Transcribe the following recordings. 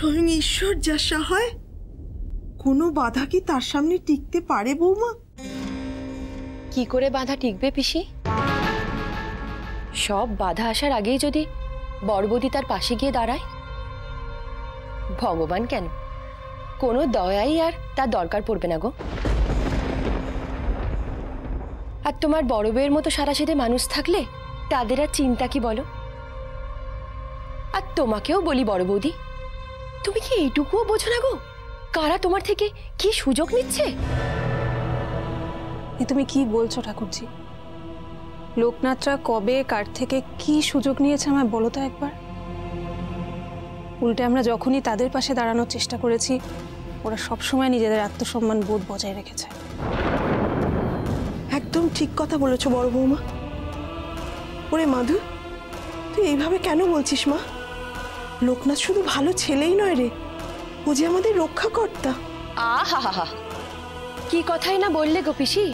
স্বয়ং ঈশ্বর যা সহায়, কোনো বাধা কি তার সামনে টিকতে পারে বৌমা? কি করে বাধা টিকবে পিসি? সব বাধা আসার আগেই যদি বড়বদি তার পাশে গিয়ে দাঁড়ায়। ভগবান কেন, কোনো দয়াই আর তার দরকার পড়বে না গো। আর তোমার বড় বউয়ের মতো সারাসারি মানুষ থাকলে তাদের আর চিন্তা কি বলো? আর তোমাকেও বলি বড় বৌদি, তুমি কি এইটুকুও বোঝো না গো কারা তোমার থেকে কি সুযোগ নিচ্ছে? তুমি কি বলছো ঠাকুরজি? লোকনাথরা কবে কার থেকে কি সুযোগ নিয়েছে আমায় বলো তো একবার। উল্টে আমরা যখনই তাদের পাশে দাঁড়ানোর চেষ্টা করেছি, ওরা সবসময় নিজেদের আত্মসম্মান বোধ বজায় রেখেছে। একদম ঠিক কথা বলেছো বড় বৌমা। ওরে মাধু, তুই এইভাবে কেন বলছিস মা? লোকনাথ শুধু ভালো ছেলেই নয় রে, ও যে আমাদের রক্ষাকর্তা। আহা, কি কথাই না বললে গো পিসি।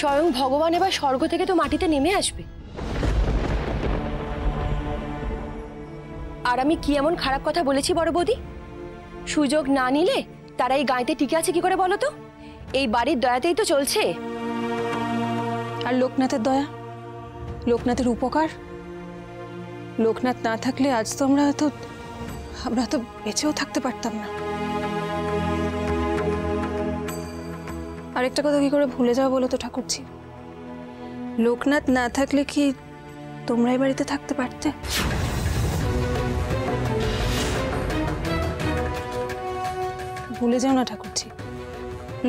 স্বয়ং ভগবান এবার স্বর্গ থেকে তো মাটিতে নেমে আসবে। আর আমি কি এমন খারাপ কথা বলেছি বড় বৌদি? সুযোগ না নিলে তারা এই গাঁতে টিকে আছে কি করে বলো তো? এই বাড়ির দয়াতেই তো চলছে। আর লোকনাথের দয়া, লোকনাথের উপকার, লোকনাথ না থাকলে আজ তো আমরা তো বেঁচেও থাকতে পারতাম না। আরেকটা কথা কি করে ভুলে যাও বলো তো ঠাকুরজি? লোকনাথ না থাকলে কি তোমরা এই বাড়িতে থাকতে পারতে? ভুলে যাও না ঠাকুরজি,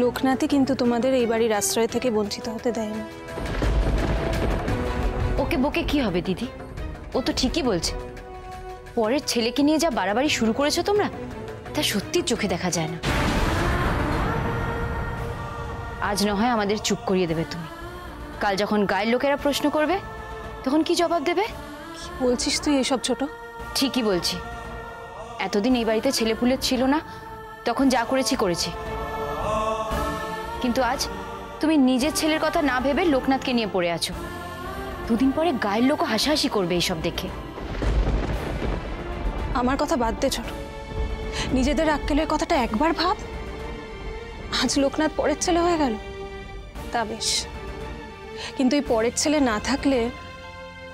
লোকনাথই কিন্তু তোমাদের এই বাড়ির আশ্রয় থেকে বঞ্চিত হতে দেয়নি। ওকে বকে কি হবে দিদি, ও তো ঠিকই বলছে। পরের ছেলেকে নিয়ে যা বাড়াবাড়ি শুরু করেছো তোমরা, তা সত্যি চোখে দেখা যায় না। আজ না হয় আমাদের চুপ করিয়ে দেবে তুমি, কাল যখন গায়ের লোকেরা প্রশ্ন করবে তখন কি জবাব দেবে? কি বলছিস তুই এসব ছোট? ঠিকই বলছি। এতদিন এই বাড়িতে ছেলেপুলে ছিল না, তখন যা করেছি। কিন্তু আজ তুমি নিজের ছেলের কথা না ভেবে লোকনাথকে নিয়ে পড়ে আছো। দুদিন পরে গায়ের লোকও হাসাহাসি করবে এইসব দেখে। আমার কথা বাদ দে ছোট, নিজেদের আক্কেলের কথাটা একবার ভাব। আজ লোকনাথ পরের ছেলে হয়ে গেল, তা বেশ, কিন্তু এই পরের ছেলে না থাকলে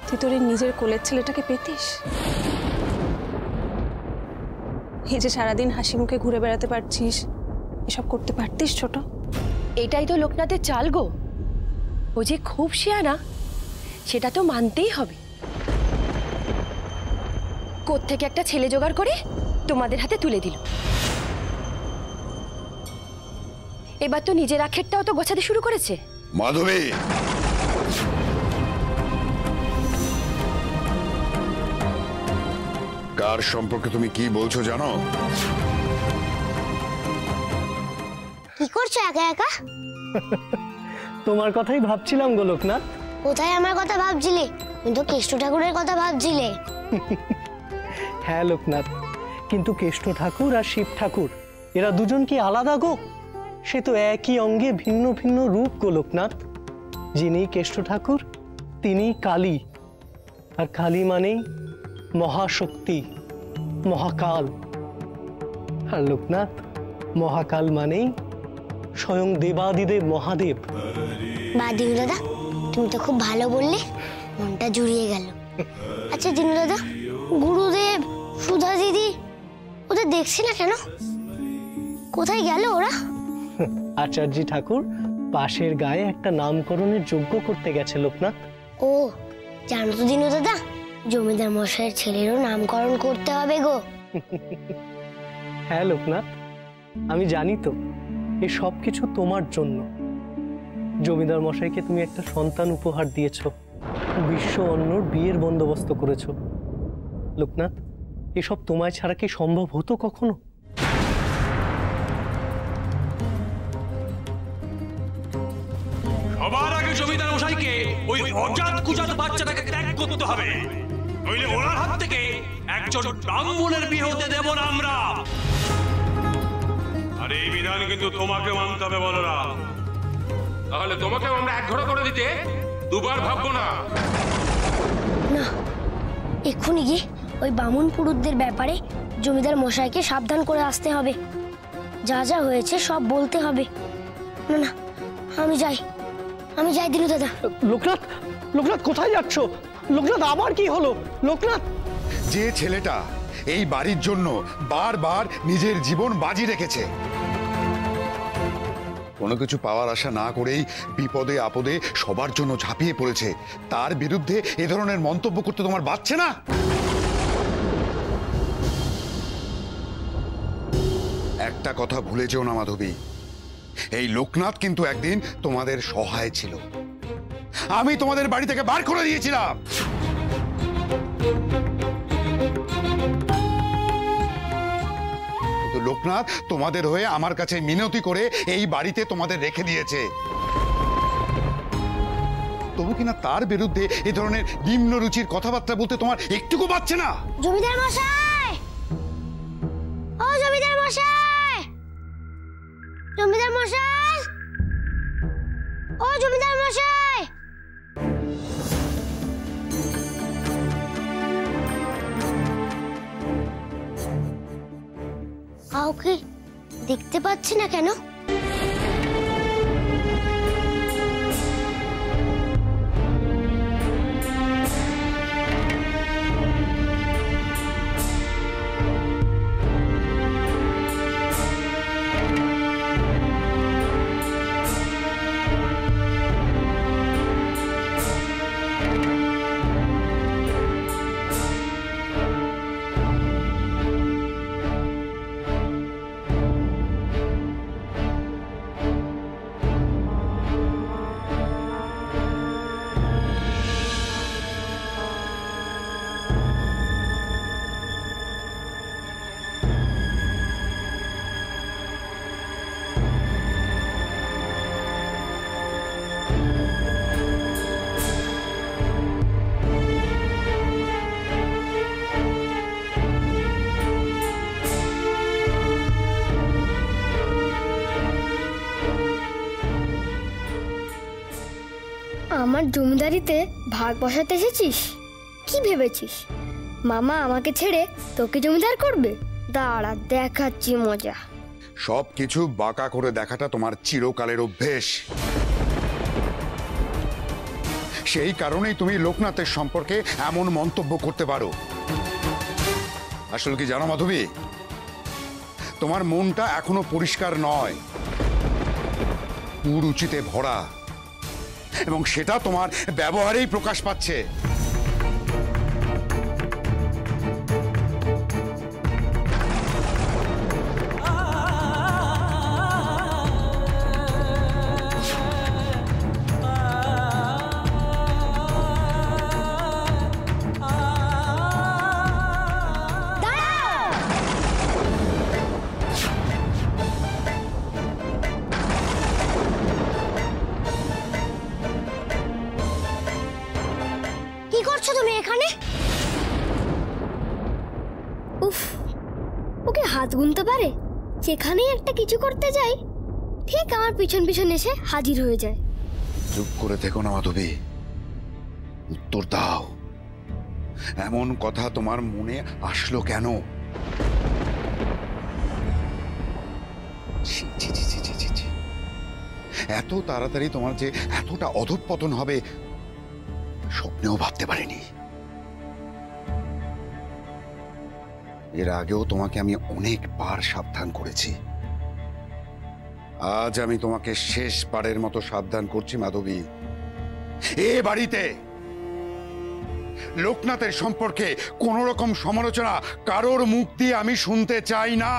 তুই তোর নিজের কোলের ছেলেটাকে পেতিস? এই যে সারাদিন হাসি মুখে ঘুরে বেড়াতে পারছিস, এসব করতে পারতিস ছোট? এটাই তো লোকনাথের চাল গো। ও যে খুব শিয়ানা, সেটা তো মানতেই হবে। কোত্থেকে একটা ছেলে জোগাড় করে তোমাদের হাতে তুলে দিল। এবার তো নিজের আখেরটাও তো গোছাতে শুরু করেছে। মাধবী, কার সম্পর্কে তুমি কি বলছো জানো? কি করছো একা একা? তোমার কথাই ভাবছিলাম গো লোকনাথ। কোথায় আমার কথা ভাবছিলে? কিন্তু কেষ্ট ঠাকুরের কথা ভাবছিলে। হ্যাঁ লোকনাথ, কিন্তু কেষ্ট ঠাকুর আর শিব ঠাকুর এরা দুজন কি আলাদা গো? সে তো একই অঙ্গে ভিন্ন ভিন্ন রূপ গো লোকনাথ। যিনি কেষ্ট ঠাকুর তিনি কালী, আর কালী মানেই মহাশক্তি, মহাকাল। আর লোকনাথ, মহাকাল মানেই স্বয়ং দেবাদিদেব মহাদেব। বাদিন দাদা, তুমি তো খুব ভালো বললে, মনটা জুড়িয়ে গেল। আচ্ছা দিনু দাদা, গুরুদেব, সুধা দিদি ওদের দেখছি না কেন? কোথায় গেল ওরা? আচার্য ঠাকুর পাশের গায়ে একটা নামকরণের যজ্ঞ করতে গেছে লোকনাথ। ও জানো তো দিনু দাদা, জমিদার মশাইয়ের ছেলেরও নামকরণ করতে হবে গো। হ্যাঁ লোকনাথ, আমি জানি তো এ সব কিছু তোমার জন্য। জমিদার মশাইকে তুমি একটা সন্তান উপহার দিয়েছ, বিশ্ব অন্নর বিয়ের বন্দোবস্ত করেছ। লোকনাথ, এসব তোমায় ছাড়া কি সম্ভব হতো কখনো? সবার আগে জমিদার মশাইকে ওই অজাত কুজাত বাচ্চাটাকে ত্যাগ করতে হবে, নইলে ওনার হাত থেকে একজন ব্রাহ্মণের বিয়ে হতে দেব না আমরা। আর এই বিধান কিন্তু তোমাকে মানতে হবে বলরা, তাহলে তোমাকেও আমরা একঘরে করে দিতে দুবার ভাববো না। এক্ষুনি গিয়ে ওই বামুন পুরুষদের ব্যাপারে জমিদার মশাইকে সাবধান করে আসতে হবে। যা যা হয়েছে সব বলতে হবে। না না, আমি যাই দিনু দাদা। লোকনাথ, লোকনাথ কোথায় যাচ্ছ? লোকনাথ, আবার কি হলো? লোকনাথ, যে ছেলেটা এই বাড়ির জন্য বারবার নিজের জীবন বাজি রেখেছে, কোনো কিছু পাওয়ার আশা না করেই বিপদে আপদে সবার জন্য ঝাঁপিয়ে পড়েছে, তার বিরুদ্ধে এ ধরনের মন্তব্য করতে তোমার বাচ্চা না? একটা কথা ভুলে যেও না মাধবী, এই লোকনাথ কিন্তু একদিন তোমাদের সহায় ছিল। আমি তোমাদের বাড়ি থেকে বার করে দিয়েছিলাম। লোকনাথ তোমাদের হয়ে আমার কাছে মিনতি করে এই বাড়িতে তোমাদের রেখে দিয়েছে, তবু কিনা তার বিরুদ্ধে এ ধরনের নিম্ন রুচির কথাবার্তা বলতে তোমার একটুকু পাচ্ছে না? জমিদার মশাই, ও জমিদার মশাই, জমিদার মশাই, ও জমিদার মশাই। কাউকে দেখতে পাচ্ছি না কেন? আমার জমিদারিতে ভাগ বসাতে এসেছিস? কি ভেবেছিস মামা আমাকে ছেড়ে তোকে জমিদার করবে? দাঁড়া, দেখাচ্ছি মজা। সবকিছু বাঁকা করে দেখাটা তোমার চিরকালের অভ্যেস, সেই কারণেই তুমি লোকনাথের সম্পর্কে এমন মন্তব্য করতে পারো। আসলে কি জানো মাধবী, তোমার মনটা এখনো পরিষ্কার নয়, কুরুচিতে ভরা, এবং সেটা তোমার ব্যবহারেই প্রকাশ পাচ্ছে। যেখানেই একটা কিছু করতে যাই ঠিক আমার পিছন পিছন এসে হাজির হয়ে যায়। চুপ করে থেকো না মাধবী, উত্তর দাও। এমন কথা তোমার মনে আসলো কেন? এত তাড়াতাড়ি তোমার যে এতটা অধঃপতন হবে স্বপ্নেও ভাবতে পারিনি। এর আগেও তোমাকে আমি অনেকবার সাবধান করেছি, আজ আমি তোমাকে শেষবারের মতো সাবধান করছি মাধবী। এ বাড়িতে লোকনাথের সম্পর্কে কোন রকম সমালোচনা কারোর মুখ দিয়ে আমি শুনতে চাই না।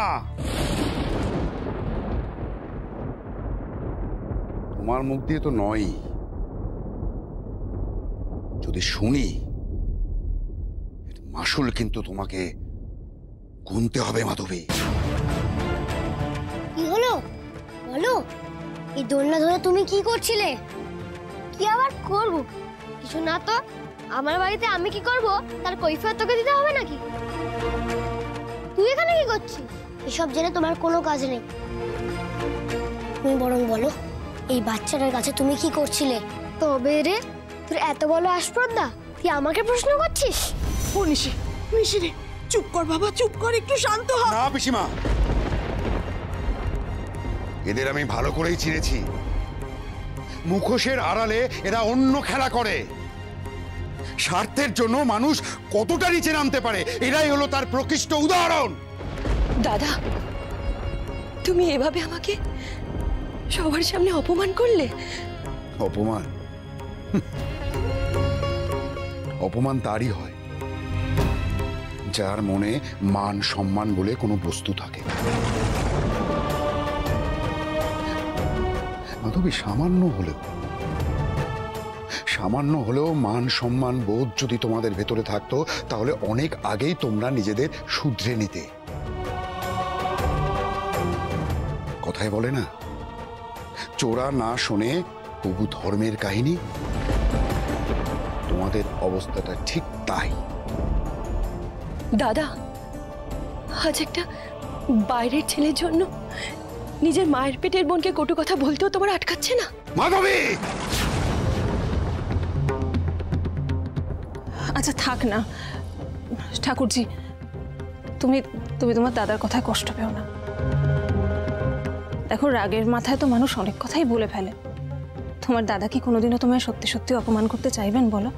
তোমার মুখ দিয়ে তো নয়, যদি শুনি মাসুল কিন্তু তোমাকে গুনতে হবে মাধবী। কি হলো বলো? এই দোলনা ধরে তুমি কি করছিলে? কি আবার করব? কিছু না তো। আমার বাড়িতে আমি কি করব তার কৈফিয়ত তোকে দিতে হবে নাকি? তুই এখানে কি করছিস? এসব জেনে তোমার কোনো কাজ নেই। তুমি বরং বলো, এই বাচ্চাটার কাছে তুমি কি করছিলে? তবে রে, তোর এত বড় আস্পর্ধা, তুই আমাকে প্রশ্ন করছিস? ও নিশি, নিশি রে, চুপ কর বাবা, চুপ কর, একটু শান্ত হ। না পিসিমা, এদের আমি ভালো করেই চিনেছি। মুখোশের আড়ালে এরা অন্য খেলা করে। স্বার্থের জন্য মানুষ কতটা নিচে নামতে পারে এরাই হলো তার প্রকৃষ্ট উদাহরণ। দাদা, তুমি এভাবে আমাকে সবার সামনে অপমান করলে? অপমান অপমান তারই হয় যার মনে মান সম্মান বলে কোনো বস্তু থাকে। মাধবী, সামান্য হলেও মান সম্মান বোধ যদি তোমাদের ভেতরে থাকতো তাহলে অনেক আগেই তোমরা নিজেদের শুধরে নিতে। কথায় বলে না, চোরা না শোনে তবু ধর্মের কাহিনী। তোমাদের অবস্থাটা ঠিক তাই। দাদা, আজ একটা বাইরের ছেলের জন্য নিজের মায়ের পেটের বোনকে কটু কথা বলতেও তোমার আটকাচ্ছে না? মাধবী! আচ্ছা থাক না ঠাকুরজি, তুমি তুমি তোমার দাদার কথায় কষ্ট পেও না। দেখো, রাগের মাথায় তো মানুষ অনেক কথাই বলে ফেলে। তোমার দাদা কি কোনোদিনও তোমায় সত্যি সত্যি অপমান করতে চাইবেন বলো?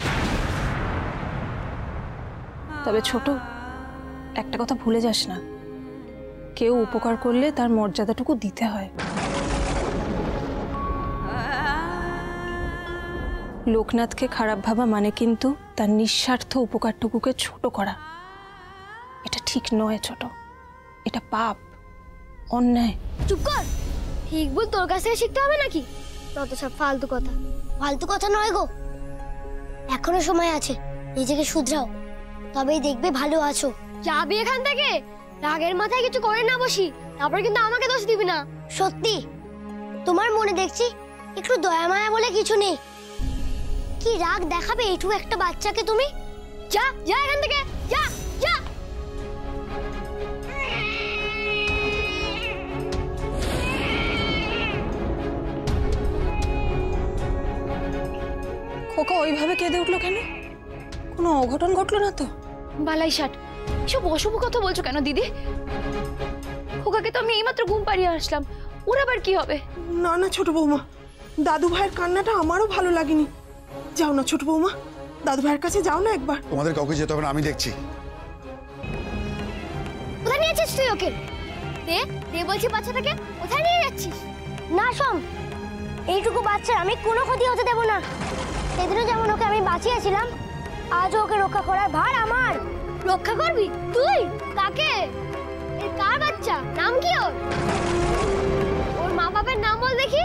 তবে ছোট, একটা কথা ভুলে যাস না, কেউ উপকার করলে তার মর্যাদাটুকু দিতে হয়। লোকনাথকে খারাপ ভাবা মানে কিন্তু তার নিঃস্বার্থ উপকারটুকুকে ছোট করা। এটা ঠিক নয় ছোট, এটা পাপ, অন্যায়। চুপ কর, ঠিক বল, তোর কাছে শিখতে হবে নাকি? তত সব ফালতু কথা নয় গো, এখনো সময় আছে, নিজেকে শুধরাও, তবেই দেখবে ভালো আছো। যাবি এখান থেকে, রাগের মাথায় কিছু করে না বসি, তারপর কিন্তু আমাকে দোষ দিবি না। সত্যি তোমার মনে দেখছি একটু দয়া মায়া বলে কিছু নেই। কি রাগ দেখাবে এইটুকু একটা বাচ্চাকে তুমি? যা যা এখান থেকে, যা যা। খোকা ওইভাবে কেঁদে উঠলো কেন? কোনো অঘটন ঘটলো না তো? বালাই ষাট, সব অশুভ কথা বলছো কেন দিদি? খোকাকে তো আমি এইমাত্র ঘুম পাড়িয়ে আসলাম, ওর আবার কি হবে? না না ছোট বৌমা, দাদু ভাইয়ের কান্নাটা আমারও ভালো লাগেনি। যাও না ছোট বৌমা, দাদু ভাইয়ের কাছে যাও না একবার। তোমাদের কাউকে যেতে হবে না, আমি দেখছি। কোথায় নিয়ে যাচ্ছিস তুই ওকে? দে দে বলছি বাচ্চাটাকে, কোথায় নিয়ে যাচ্ছিস? না শোন, এইটুকু বাচ্চা আমি কোনো ক্ষতি হতে দেব না। সেদিনও যেমন ওকে আমি বাঁচিয়েছিলাম, আজও ওকে রক্ষা করার ভার আমার। রক্ষা করবি তুই? কাকে? এর কার বাচ্চা? নাম কি ওর? ওর মা বাবার নাম বল দেখি।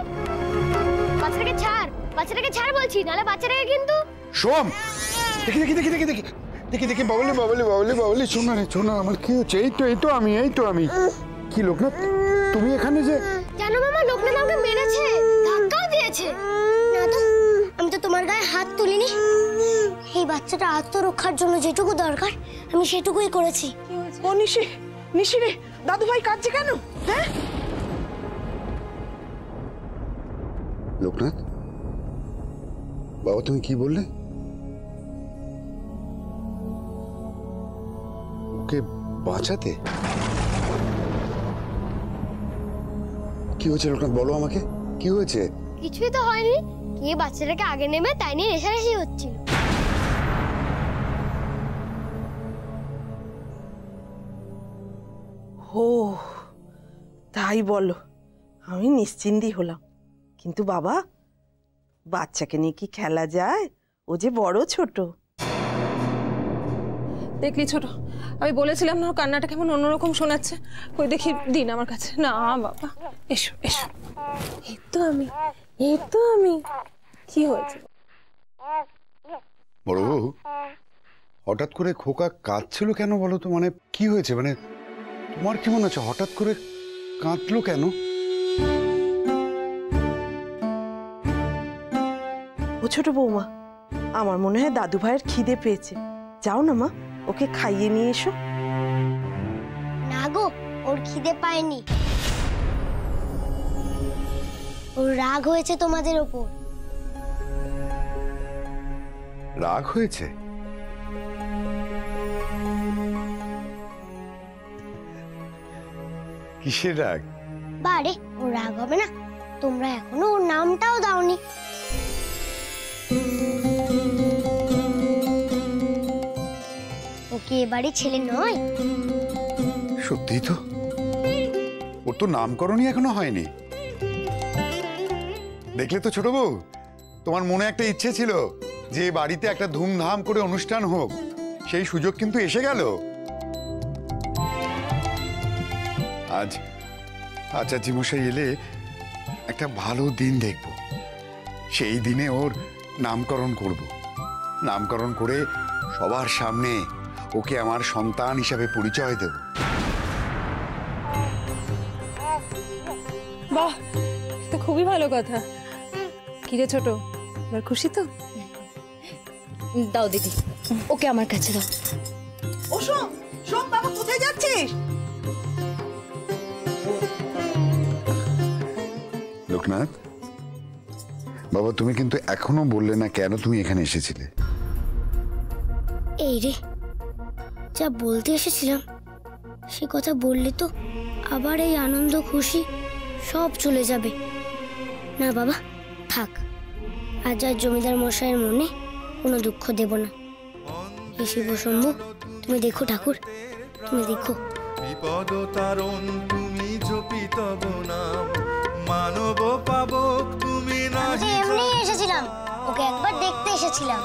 বাচ্চাটাকে ছাড়, বাচ্চাটাকে ছাড় বলছি, নালে বাচ্চাটাকে কিন্তু। সোম, দেখি দেখি দেখি দেখি দেখি দেখি দেখি বাবলি বাবলি বাবলি বাবলি। শোনা রে শোনা, আমার কি হচ্ছে? এই তো আমি। কি লোকনাথ, তুমি এখানে যে? জানো মামা, লোকনাথ আমাকে মেরেছে, ধাক্কাও দিয়েছে। না তো, আমি তো তোমার গায়ে হাত তুলিনি। এই বাচ্চাটা আত্মরক্ষার জন্য যেটুকু দরকার আমি সেটুকুই করেছি। ও নিশি, নিশি রে, দাদু ভাই কাঁদছে কেন? হ্যাঁ লোকনাথ বাবা, তুমি কি বললে? ওকে বাঁচাতে? কি হয়েছে লোকনাথ, বলো আমাকে, কি হয়েছে? কিছুই তো হয়নি, কে বাচ্চাটাকে আগে নেমে তাই নিয়ে রেশারেশি হচ্ছিল। ও তাই বলো, আমি নিশ্চিন্তই হলাম। কিন্তু বাবা, বাচ্চাকে নিয়ে কি খেলা যায়? ও যে বড় ছোট। দেখলি ছোট, আমি বলেছিলাম না কান্নাটা কেমন অন্যরকম শোনাচ্ছে। ওই দেখি দিন আমার কাছে। না বাবা, এসো এসো। এই তো আমি। কি হয়েছে বড়? হঠাৎ করে খোকা কাঁদছিল কেন বলো তো? মানে কি হয়েছে? মানে তোমার কি মনে হচ্ছে হঠাৎ করে কাঁদলো কেন? ও ছোট বৌমা, আমার মনে হয় দাদু ভাইয়ের খিদে পেয়েছে। যাও না মা, ওকে খাইয়ে নিয়ে এসো। না গো, ওর খিদে পায়নি, ওর রাগ হয়েছে তোমাদের ওপর। রাগ হয়েছে? কিসের রাগ? বারে ও রাগ হবে না, তোমরা এখনো ওর নামটাও দাওনি। ওকে এবারে ছেলে নয়। সত্যি তো, ওর তো নামকরণই এখনো হয়নি। দেখলে তো ছোট বউ, তোমার মনে একটা ইচ্ছে ছিল যে বাড়িতে একটা ধুমধাম করে অনুষ্ঠান হোক, সেই সুযোগ কিন্তু এসে গেল আজ। আচার্য মশাই এলে একটা ভালো দিন দেখব, সেই দিনে ওর নামকরণ করব। নামকরণ করে সবার সামনে ওকে আমার সন্তান হিসাবে পরিচয় দেব। বাহ, তো খুবই ভালো কথা। কি রে ছোট, এবার খুশি তো? দাও দিদি, ওকে আমার কাছে দাও। ও সোম, সোম বাবা কোথায় যাচ্ছিস? লোকনাথ বাবা, তুমি কিন্তু এখনো বললে না কেন তুমি এখানে এসেছিলে। এই রে, যা বলতে এসেছিলাম সে কথা বললে তো আবার এই আনন্দ খুশি সব চলে যাবে। না বাবা থাক, আজ আর জমিদার মশাইয়ের মনে কোনো দুঃখ দেব না। এই শিব শম্ভু, তুমি দেখো ঠাকুর, তুমি দেখো। বিপদ তারণ তুমি জপি তব নাম, মানব পাবক তুমি নাহি। এমনি এসেছিলাম, ওকে একবার দেখতে এসেছিলাম।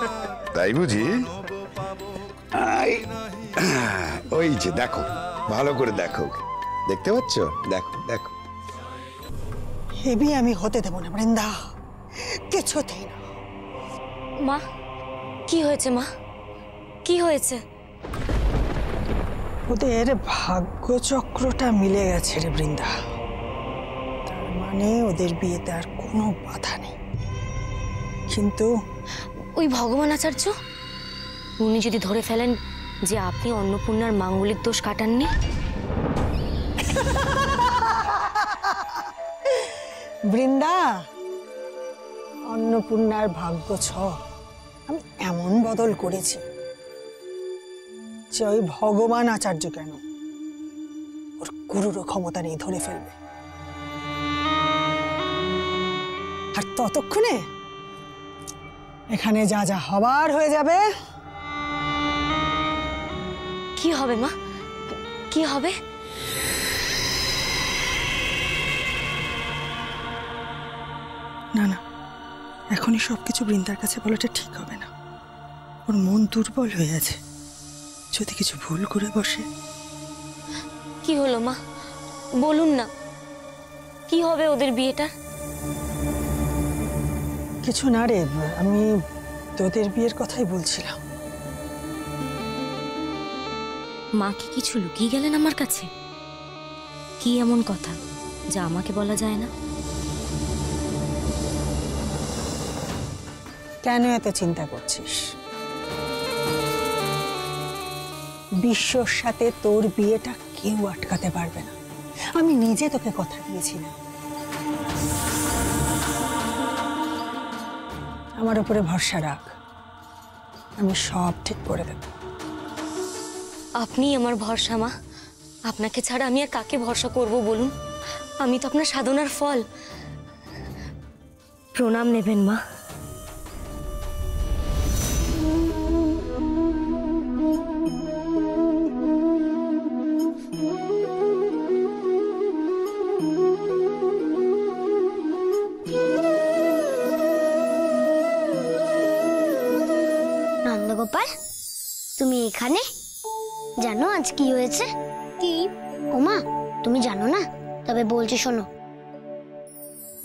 তাই বুঝি? ওই যে দেখো, ভালো করে দেখো, দেখতে পাচ্ছ? দেখো দেখো। হেবি আমি হতে দেব না বৃন্দা, কিছুতেই না। মা কি হয়েছে? মা কি হয়েছে? ওদের ভাগ্যচক্রটা মিলে গেছে রে বৃন্দা, তার মানে ওদের বিয়েতে আর কোনো বাধা নেই। কিন্তু ওই ভগবান আচার্য উনি যদি ধরে ফেলেন যে আপনি অন্নপূর্ণার মাঙ্গলিক দোষ কাটাননি। বৃন্দা, অন্নপূর্ণার ভাগ্য ছক আমি এমন বদল করেছি যে ওই ভগবান আচার্য কেন, ওর গুরুরও ক্ষমতা নিয়ে ধরে ফেলবে। আর ততক্ষণে এখানে যা যা হবার হয়ে যাবে। কি হবে মা? কি হবে? না না, এখনই সবকিছু বৃন্দার কাছে বলাটা ঠিক হবে না। ওর মন দুর্বল হয়ে আছে, যদি কিছু ভুল করে বসে। কি হলো মা, বলুন না, কি হবে ওদের বিয়েটা? কিছু না রে, আমি তোদের বিয়ের কথাই বলছিলাম। মা কি কিছু লুকিয়ে গেলেন আমার কাছে? কি এমন কথা যা আমাকে বলা যায় না? কেন এত চিন্তা করছিস? বিশ্বর সাথে তোর বিয়েটা কেউ আটকাতে পারবে না। আমি নিজে তোকে কথা দিয়েছিলাম। আমার উপরে ভরসা রাখ, আমি সব ঠিক করে দেব। আপনি আমার ভরসা মা, আপনাকে ছাড়া আমি আর কাকে ভরসা করব বলুন? আমি তো আপনার সাধনার ফল। প্রণাম নেবেন মা। গোপাল, তুমি এখানে? জানো আজ কি হয়েছে? কি? ওমা, তুমি জানো না? তবে বলছি শোনো।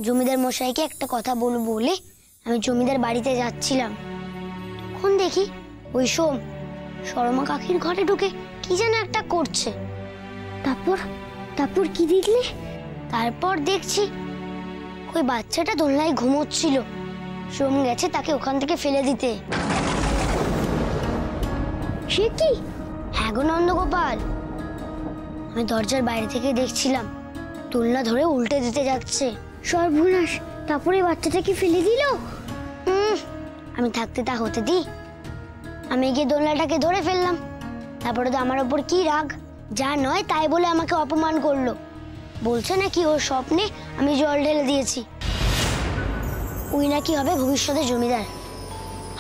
জমিদার মশাইকে একটা কথা বলবো বলে আমি জমিদার বাড়িতে যাচ্ছিলাম, তখন দেখি ওই সোম শর্মা কাকির ঘরে ঢুকে কি যেন একটা করছে। তারপর কি দেখলে? তারপর দেখছি ওই বাচ্চাটা দোলনায় ঘুমোচ্ছিল, সোম গেছে তাকে ওখান থেকে ফেলে দিতে। সে কি? হ্যাঁ গো নন্দগোপাল, আমি দরজার বাইরে থেকে দেখছিলাম, দোলনা ধরে উল্টে দিতে যাচ্ছে। সর্বনাশ, তারপরে বাচ্চাটাকে ফেলে দিল। আমি থাকতে তা হতে দিই? আমি গিয়ে দোলনাটাকে ধরে ফেললাম। তারপরে তো আমার ওপর কি রাগ! যা নয় তাই বলে আমাকে অপমান করলো। বলছে নাকি ওর স্বপ্নে আমি জল ঢেলে দিয়েছি। ওই নাকি হবে ভবিষ্যতে জমিদার,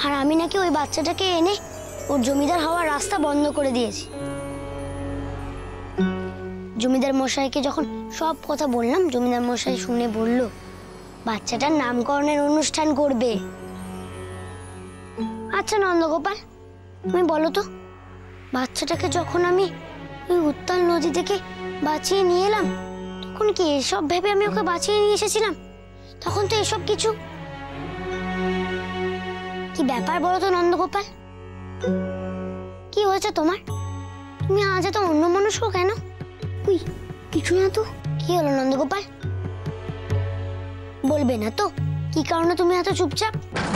আর আমি নাকি ওই বাচ্চাটাকে এনে ওর জমিদার হওয়ার রাস্তা বন্ধ করে দিয়েছি। জমিদার মশাইকে যখন সব কথা বললাম, জমিদার মশাই শুনে বলল বাচ্চাটার নামকরণের অনুষ্ঠান করবে। আচ্ছা নন্দগোপাল, তুমি বলো তো, বাচ্চাটাকে যখন আমি ওই উত্তাল নদী থেকে বাঁচিয়ে নিয়ে এলাম, তখন কি এসব ভেবে আমি ওকে বাঁচিয়ে নিয়ে এসেছিলাম? তখন তো এসব কিছু কি ব্যাপার বলো তো নন্দগোপাল, কি হয়েছে তোমার? তুমি আজ এত অন্য মানুষ হো কেন? উই, কিছু না তো। কি হলো নন্দগোপাল, বলবে না তো কি কারণে তুমি এত চুপচাপ?